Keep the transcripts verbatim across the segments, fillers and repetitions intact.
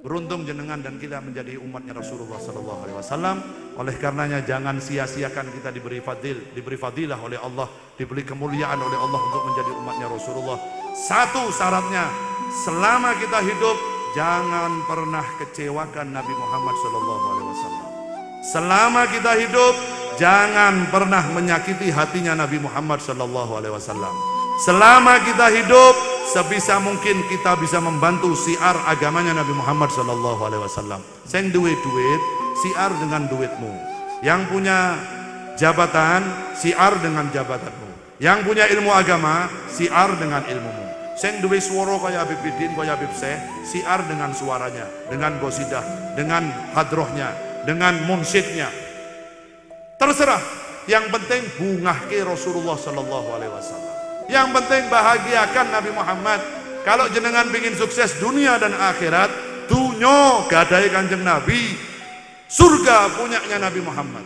Beruntung jenengan dan kita menjadi umatnya Rasulullah Shallallahu Alaihi Wasallam. Oleh karenanya jangan sia-siakan kita diberi fadil, diberi fadilah oleh Allah, diberi kemuliaan oleh Allah untuk menjadi umatnya Rasulullah. Satu syaratnya, selama kita hidup jangan pernah kecewakan Nabi Muhammad Shallallahu Alaihi Wasallam. Selama kita hidup jangan pernah menyakiti hatinya Nabi Muhammad Shallallahu Alaihi Wasallam. Selama kita hidup sebisa mungkin kita bisa membantu siar agamanya Nabi Muhammad Shallallahu Alaihi Wasallam. Send duit-duit, siar dengan duitmu. Yang punya jabatan, siar dengan jabatanmu. Yang punya ilmu agama, siar dengan ilmumu. Send duit suara kaya Habib Bidin, kaya Habib Syekh, siar dengan suaranya, dengan gosidah, dengan hadrohnya, dengan munsyidnya. Terserah. Yang penting bungahke Rasulullah Shallallahu Alaihi Wasallam. Yang penting bahagiakan Nabi Muhammad. Kalau jenengan ingin sukses dunia dan akhirat, dunyo gadai kanjeng Nabi, surga punyanya Nabi Muhammad.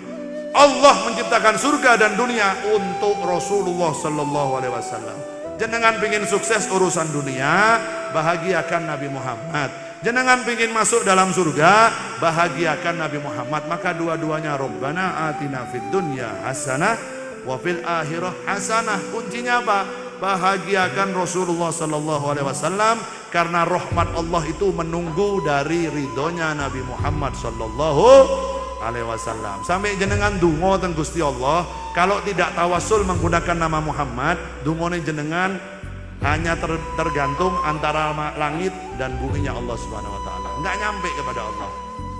Allah menciptakan surga dan dunia untuk Rasulullah Shallallahu Alaihi Wasallam. Jenengan ingin sukses urusan dunia, bahagiakan Nabi Muhammad. Jenengan ingin masuk dalam surga, bahagiakan Nabi Muhammad. Maka dua-duanya Rabbana atina fid dunya hasanah wafil akhirah hasanah. Kuncinya apa? Bahagiakan Rasulullah Shallallahu Alaihi Wasallam, karena rahmat Allah itu menunggu dari ridhonya Nabi Muhammad Shallallahu Alaihi Wasallam. Sampai jenengan dungo teng Gusti Allah, kalau tidak tawasul menggunakan nama Muhammad, dungone jenengan hanya ter tergantung antara langit dan buminya Allah Subhanahu Wa Taala. Nggak nyampe kepada Allah.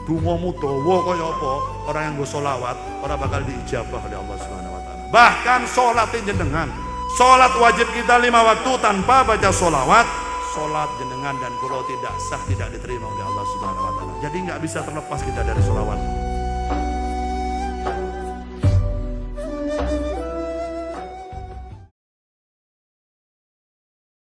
Dungomu dawa kaya apa? Orang yang nggo solawat, orang bakal diijabah oleh Allah Subhanahu Wa Taala. Bahkan sholat jenengan, sholat wajib kita lima waktu tanpa baca sholawat, sholat jenengan dan kalau tidak sah tidak diterima oleh Allah Subhanahu Wa Taala. Jadi nggak bisa terlepas kita dari sholawat.